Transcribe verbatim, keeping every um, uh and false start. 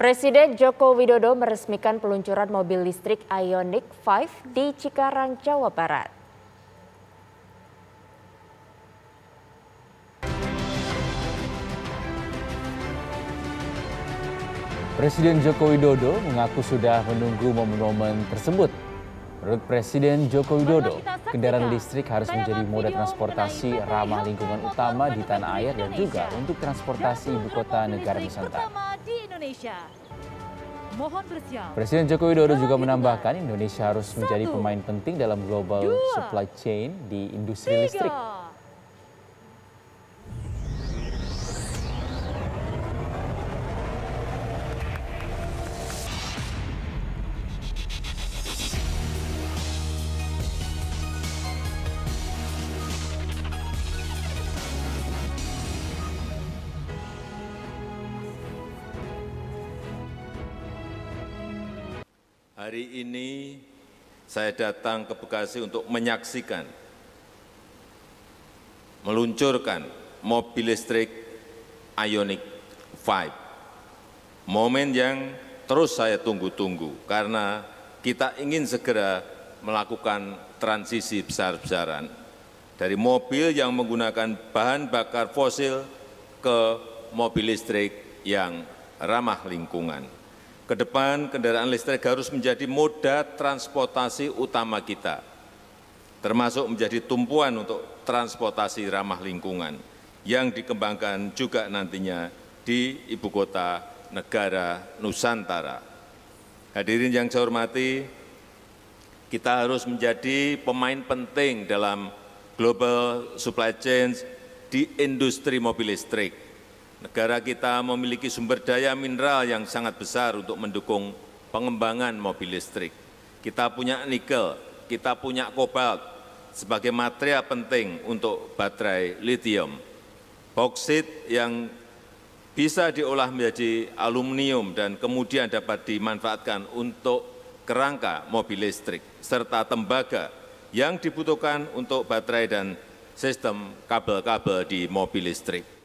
Presiden Joko Widodo meresmikan peluncuran mobil listrik IONIQ lima di Cikarang, Jawa Barat. Presiden Joko Widodo mengaku sudah menunggu momen-momen tersebut. Menurut Presiden Joko Widodo, kendaraan listrik harus menjadi moda transportasi ramah lingkungan utama di tanah air dan juga untuk transportasi ibu kota negara Nusantara. Presiden Joko Widodo juga menambahkan Indonesia harus menjadi pemain penting dalam global supply chain di industri listrik. Hari ini saya datang ke Bekasi untuk menyaksikan, meluncurkan mobil listrik IONIQ lima. Momen yang terus saya tunggu-tunggu karena kita ingin segera melakukan transisi besar-besaran dari mobil yang menggunakan bahan bakar fosil ke mobil listrik yang ramah lingkungan. Kedepan kendaraan listrik harus menjadi moda transportasi utama kita, termasuk menjadi tumpuan untuk transportasi ramah lingkungan yang dikembangkan juga nantinya di ibu kota negara Nusantara. Hadirin yang saya hormati, kita harus menjadi pemain penting dalam global supply chain di industri mobil listrik. Negara kita memiliki sumber daya mineral yang sangat besar untuk mendukung pengembangan mobil listrik. Kita punya nikel, kita punya kobalt sebagai material penting untuk baterai lithium. Boksit yang bisa diolah menjadi aluminium dan kemudian dapat dimanfaatkan untuk kerangka mobil listrik, serta tembaga yang dibutuhkan untuk baterai dan sistem kabel-kabel di mobil listrik.